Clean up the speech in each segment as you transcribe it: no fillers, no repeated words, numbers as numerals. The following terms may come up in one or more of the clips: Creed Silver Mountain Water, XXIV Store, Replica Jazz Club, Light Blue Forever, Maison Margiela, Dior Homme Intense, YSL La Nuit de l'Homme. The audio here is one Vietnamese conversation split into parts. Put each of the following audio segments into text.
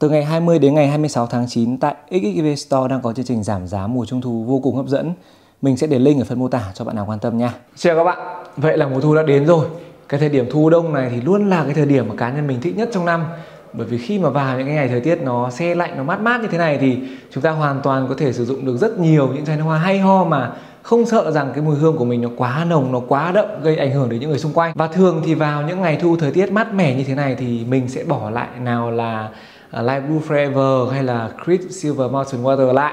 Từ ngày 20 đến ngày 26 tháng 9 tại XXIV Store đang có chương trình giảm giá mùa trung thu vô cùng hấp dẫn. Mình sẽ để link ở phần mô tả cho bạn nào quan tâm nha. Chào các bạn, vậy là mùa thu đã đến rồi. Cái thời điểm thu đông này thì luôn là cái thời điểm mà cá nhân mình thích nhất trong năm. Bởi vì khi mà vào những cái ngày thời tiết nó se lạnh, nó mát mát như thế này thì chúng ta hoàn toàn có thể sử dụng được rất nhiều những chai nước hoa hay ho mà không sợ rằng cái mùi hương của mình nó quá nồng, nó quá đậm gây ảnh hưởng đến những người xung quanh. Và thường thì vào những ngày thu thời tiết mát mẻ như thế này thì mình sẽ bỏ lại nào là Light Blue Forever hay là Creed Silver Mountain Water lại.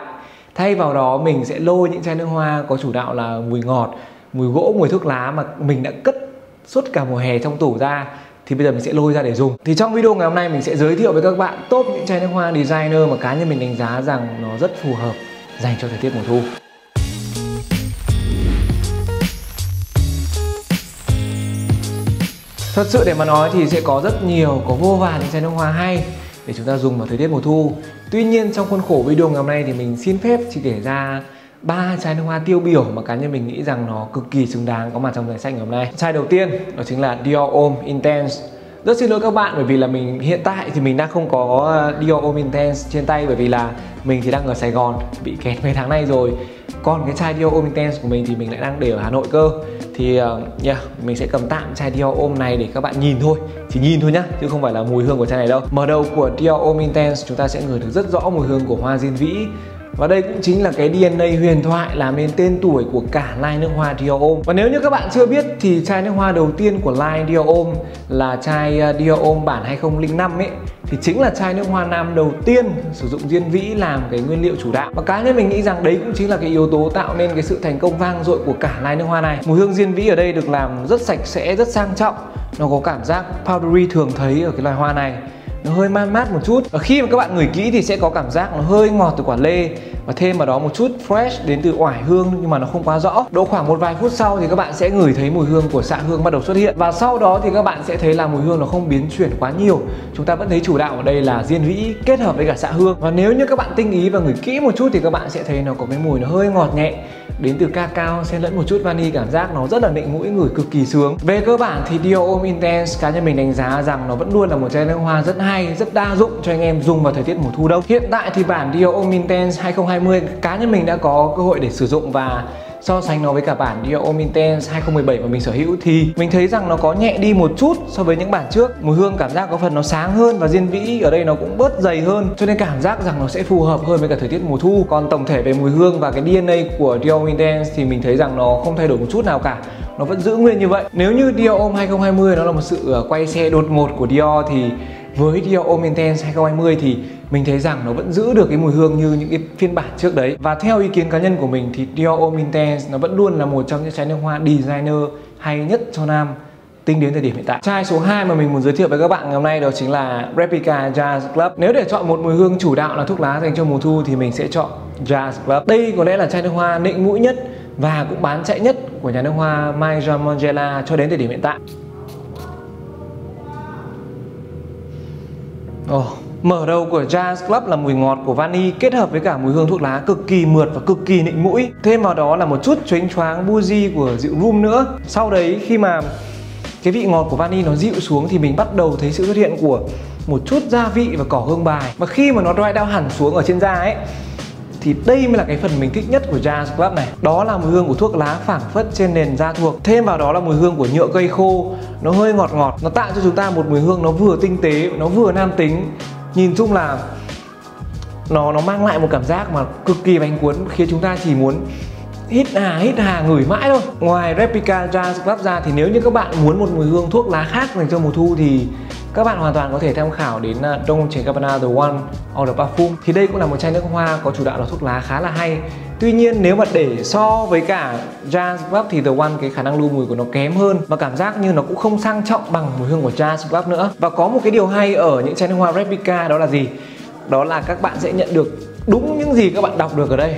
Thay vào đó mình sẽ lôi những chai nước hoa có chủ đạo là mùi ngọt, mùi gỗ, mùi thuốc lá mà mình đã cất suốt cả mùa hè trong tủ ra, thì bây giờ mình sẽ lôi ra để dùng. Thì trong video ngày hôm nay mình sẽ giới thiệu với các bạn top những chai nước hoa designer mà cá nhân mình đánh giá rằng nó rất phù hợp dành cho thời tiết mùa thu. Thật sự để mà nói thì sẽ có rất nhiều, có vô vàn những chai nước hoa hay để chúng ta dùng vào thời tiết mùa thu. Tuy nhiên trong khuôn khổ video ngày hôm nay thì mình xin phép chỉ kể ra 3 chai nước hoa tiêu biểu mà cá nhân mình nghĩ rằng nó cực kỳ xứng đáng có mặt trong danh sách ngày hôm nay. Chai đầu tiên đó chính là Dior Homme Intense. Rất xin lỗi các bạn bởi vì là mình hiện tại thì mình đang không có Dior Homme Intense trên tay, bởi vì là mình thì đang ở Sài Gòn bị kẹt mấy tháng nay rồi. Còn cái chai Dior Homme Intense của mình thì mình lại đang để ở Hà Nội cơ. Thì mình sẽ cầm tạm chai Dior Homme này để các bạn nhìn thôi. Chỉ nhìn thôi nhá, chứ không phải là mùi hương của chai này đâu. Mở đầu của Dior Homme Intense chúng ta sẽ ngửi được rất rõ mùi hương của hoa diên vĩ. Và đây cũng chính là cái DNA huyền thoại làm nên tên tuổi của cả line nước hoa Dior Homme. Và nếu như các bạn chưa biết thì chai nước hoa đầu tiên của line Dior Homme là chai Dior Homme bản 2005 ấy, thì chính là chai nước hoa nam đầu tiên sử dụng diên vĩ làm cái nguyên liệu chủ đạo. Và cá nhân mình nghĩ rằng đấy cũng chính là cái yếu tố tạo nên cái sự thành công vang dội của cả line nước hoa này. Mùi hương diên vĩ ở đây được làm rất sạch sẽ, rất sang trọng. Nó có cảm giác powdery thường thấy ở cái loài hoa này, nó hơi man mát một chút. Và khi mà các bạn ngửi kỹ thì sẽ có cảm giác nó hơi ngọt từ quả lê và thêm vào đó một chút fresh đến từ oải hương, nhưng mà nó không quá rõ. Độ khoảng một vài phút sau thì các bạn sẽ ngửi thấy mùi hương của xạ hương bắt đầu xuất hiện, và sau đó thì các bạn sẽ thấy là mùi hương nó không biến chuyển quá nhiều. Chúng ta vẫn thấy chủ đạo ở đây là diên vĩ kết hợp với cả xạ hương. Và nếu như các bạn tinh ý và ngửi kỹ một chút thì các bạn sẽ thấy nó có cái mùi nó hơi ngọt nhẹ đến từ cacao xen lẫn một chút vani, cảm giác nó rất là nịnh mũi, ngửi cực kỳ sướng. Về cơ bản thì Dior Homme Intense cá nhân mình đánh giá rằng nó vẫn luôn là một chai nước hoa rất hay, rất đa dụng cho anh em dùng vào thời tiết mùa thu đông. Hiện tại thì bản Dior Homme Intense 2020 cá nhân mình đã có cơ hội để sử dụng và so sánh nó với cả bản Dior Homme Intense 2017 mà mình sở hữu thì mình thấy rằng nó có nhẹ đi một chút so với những bản trước. Mùi hương cảm giác có phần nó sáng hơn và diên vĩ ở đây nó cũng bớt dày hơn, cho nên cảm giác rằng nó sẽ phù hợp hơn với cả thời tiết mùa thu. Còn tổng thể về mùi hương và cái DNA của Dior Homme Intense thì mình thấy rằng nó không thay đổi một chút nào cả, nó vẫn giữ nguyên như vậy. Nếu như Dior Homme 2020 nó là một sự quay xe đột ngột của Dior thì với Dior Homme Intense 2020 thì mình thấy rằng nó vẫn giữ được cái mùi hương như những cái phiên bản trước đấy. Và theo ý kiến cá nhân của mình thì Dior Homme Intense nó vẫn luôn là một trong những chai nước hoa designer hay nhất cho nam tính đến thời điểm hiện tại. Chai số 2 mà mình muốn giới thiệu với các bạn ngày hôm nay đó chính là Replica Jazz Club. Nếu để chọn một mùi hương chủ đạo là thuốc lá dành cho mùa thu thì mình sẽ chọn Jazz Club. Đây có lẽ là chai nước hoa nịnh mũi nhất và cũng bán chạy nhất của nhà nước hoa Maison Margiela cho đến thời điểm hiện tại. Mở đầu của Jazz Club là mùi ngọt của vani kết hợp với cả mùi hương thuốc lá cực kỳ mượt và cực kỳ nịnh mũi. Thêm vào đó là một chút chónh choáng buji của rượu rum nữa. Sau đấy khi mà cái vị ngọt của vani nó dịu xuống thì mình bắt đầu thấy sự xuất hiện của một chút gia vị và cỏ hương bài. Và khi mà nó dry down hẳn xuống ở trên da ấy thì đây mới là cái phần mình thích nhất của Jazz Club này. Đó là mùi hương của thuốc lá phảng phất trên nền da thuộc. Thêm vào đó là mùi hương của nhựa cây khô, nó hơi ngọt ngọt. Nó tạo cho chúng ta một mùi hương nó vừa tinh tế, nó vừa nam tính. Nhìn chung là nó mang lại một cảm giác mà cực kỳ bánh cuốn, khiến chúng ta chỉ muốn hít hà ngửi mãi thôi. Ngoài Replica Jazz Club ra thì nếu như các bạn muốn một mùi hương thuốc lá khác dành cho mùa thu thì các bạn hoàn toàn có thể tham khảo đến Dolce & Gabbana The One Eau de Parfum. Thì đây cũng là một chai nước hoa có chủ đạo là thuốc lá khá là hay. Tuy nhiên nếu mà để so với cả Jazz Club thì The One cái khả năng lưu mùi của nó kém hơn, và cảm giác như nó cũng không sang trọng bằng mùi hương của Jazz Club nữa. Và có một cái điều hay ở những chai nước hoa Replica đó là gì? Đó là các bạn sẽ nhận được đúng những gì các bạn đọc được ở đây.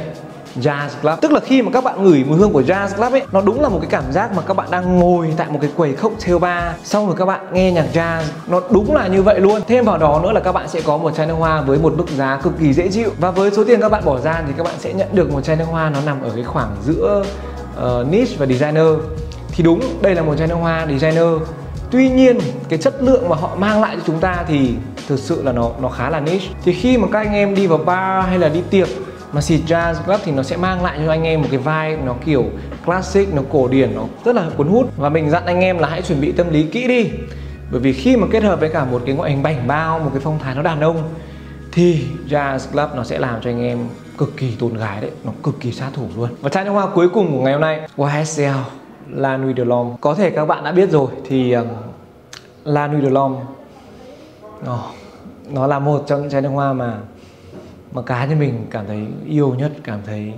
Jazz Club, tức là khi mà các bạn ngửi mùi hương của Jazz Club ấy, nó đúng là một cái cảm giác mà các bạn đang ngồi tại một cái quầy cocktail bar, xong rồi các bạn nghe nhạc jazz, nó đúng là như vậy luôn. Thêm vào đó nữa là các bạn sẽ có một chai nước hoa với một mức giá cực kỳ dễ chịu, và với số tiền các bạn bỏ ra thì các bạn sẽ nhận được một chai nước hoa nó nằm ở cái khoảng giữa niche và designer. Thì đúng, đây là một chai nước hoa designer Tuy nhiên cái chất lượng mà họ mang lại cho chúng ta thì thực sự là nó khá là niche. Thì khi mà các anh em đi vào bar hay là đi tiệc mà xịt jazz club thì nó sẽ mang lại cho anh em một cái vibe nó kiểu classic, nó cổ điển, nó rất là cuốn hút. Và mình dặn anh em là hãy chuẩn bị tâm lý kỹ đi, bởi vì khi mà kết hợp với cả một cái ngoại hình bảnh bao, một cái phong thái nó đàn ông thì jazz club nó sẽ làm cho anh em cực kỳ tồn gái đấy, nó cực kỳ sát thủ luôn. Và chai nước hoa cuối cùng của ngày hôm nay, YSL La Nuit de l'Homme. Có thể các bạn đã biết rồi thì La Nuit de l'Homme nó là một trong những chai nước hoa mà cá nhân mình cảm thấy yêu nhất, cảm thấy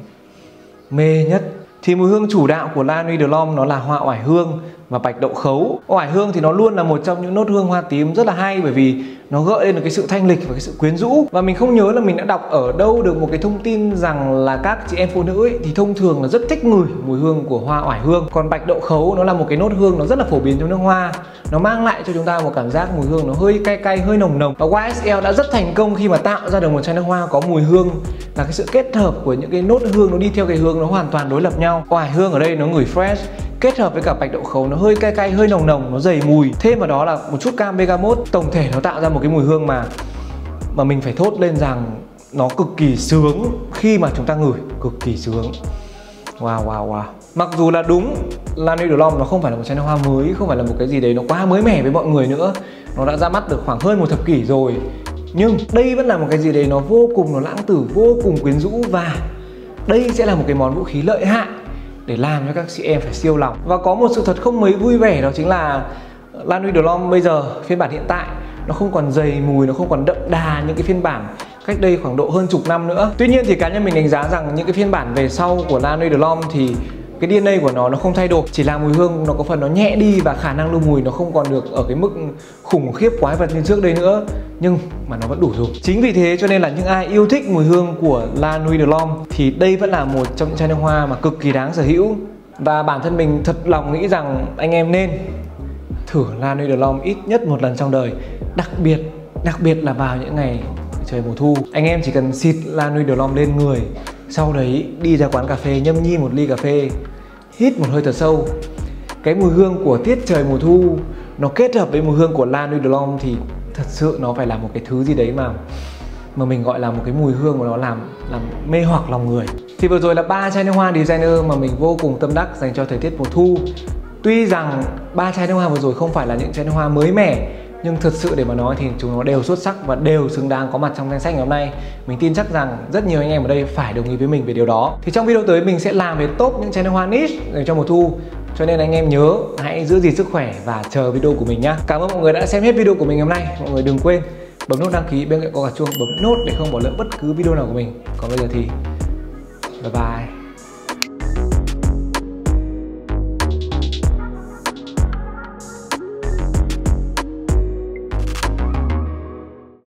mê nhất. Thì mùi hương chủ đạo của La Nuit de l'Homme nó là hoa oải hương và bạch đậu khấu. Oải hương thì nó luôn là một trong những nốt hương hoa tím rất là hay, bởi vì nó gợi lên được cái sự thanh lịch và cái sự quyến rũ. Và mình không nhớ là mình đã đọc ở đâu được một cái thông tin rằng là các chị em phụ nữ ấy, thì thông thường là rất thích ngửi mùi hương của hoa oải hương. Còn bạch đậu khấu nó là một cái nốt hương nó rất là phổ biến trong nước hoa, nó mang lại cho chúng ta một cảm giác mùi hương nó hơi cay cay, hơi nồng nồng. Và YSL đã rất thành công khi mà tạo ra được một chai nước hoa có mùi hương là cái sự kết hợp của những cái nốt hương nó đi theo cái hướng nó hoàn toàn đối lập nhau. Oải hương ở đây nó ngửi fresh, kết hợp với cả bạch đậu khấu nó hơi cay cay, hơi nồng nồng, nó dày mùi, thêm vào đó là một chút cam bergamot. Tổng thể nó tạo ra một cái mùi hương mà mình phải thốt lên rằng nó cực kỳ sướng khi mà chúng ta ngửi, cực kỳ sướng. Wow wow wow. Mặc dù là đúng La Nuit de l'Homme nó không phải là một chai nước hoa mới, không phải là một cái gì đấy nó quá mới mẻ với mọi người nữa, nó đã ra mắt được khoảng hơn một thập kỷ rồi, nhưng đây vẫn là một cái gì đấy nó vô cùng nó lãng tử, vô cùng quyến rũ, và đây sẽ là một cái món vũ khí lợi hại để làm cho các chị em phải siêu lòng. Và có một sự thật không mấy vui vẻ, đó chính là La Nuit de l'Homme bây giờ phiên bản hiện tại nó không còn dày mùi, nó không còn đậm đà những cái phiên bản cách đây khoảng độ hơn chục năm nữa. Tuy nhiên thì cá nhân mình đánh giá rằng những cái phiên bản về sau của La Nuit de l'Homme thì cái DNA của nó không thay đổi, chỉ là mùi hương nó có phần nó nhẹ đi và khả năng lưu mùi nó không còn được ở cái mức khủng khiếp quái vật như trước đây nữa, nhưng mà nó vẫn đủ dùng. Chính vì thế cho nên là những ai yêu thích mùi hương của La Nuit de l'Homme thì đây vẫn là một trong những chai nước hoa mà cực kỳ đáng sở hữu. Và bản thân mình thật lòng nghĩ rằng anh em nên thử La Nuit de l'Homme ít nhất một lần trong đời, đặc biệt là vào những ngày trời mùa thu. Anh em chỉ cần xịt La Nuit de l'Homme lên người, sau đấy đi ra quán cà phê nhâm nhi một ly cà phê, hít một hơi thật sâu. Cái mùi hương của tiết trời mùa thu nó kết hợp với mùi hương của La Nuit de l'Homme thì thật sự nó phải là một cái thứ gì đấy mà mình gọi là một cái mùi hương của nó làm mê hoặc lòng người. Thì vừa rồi là 3 chai nước hoa designer mà mình vô cùng tâm đắc dành cho thời tiết mùa thu. Tuy rằng 3 chai nước hoa vừa rồi không phải là những chai nước hoa mới mẻ, nhưng thật sự để mà nói thì chúng nó đều xuất sắc và đều xứng đáng có mặt trong danh sách ngày hôm nay. Mình tin chắc rằng rất nhiều anh em ở đây phải đồng ý với mình về điều đó. Thì trong video tới mình sẽ làm về top những chai nước hoa niche dành cho mùa thu. Cho nên anh em nhớ hãy giữ gìn sức khỏe và chờ video của mình nhá. Cảm ơn mọi người đã xem hết video của mình hôm nay. Mọi người đừng quên bấm nút đăng ký, bên cạnh có cả chuông, bấm nút để không bỏ lỡ bất cứ video nào của mình. Còn bây giờ thì bye bye.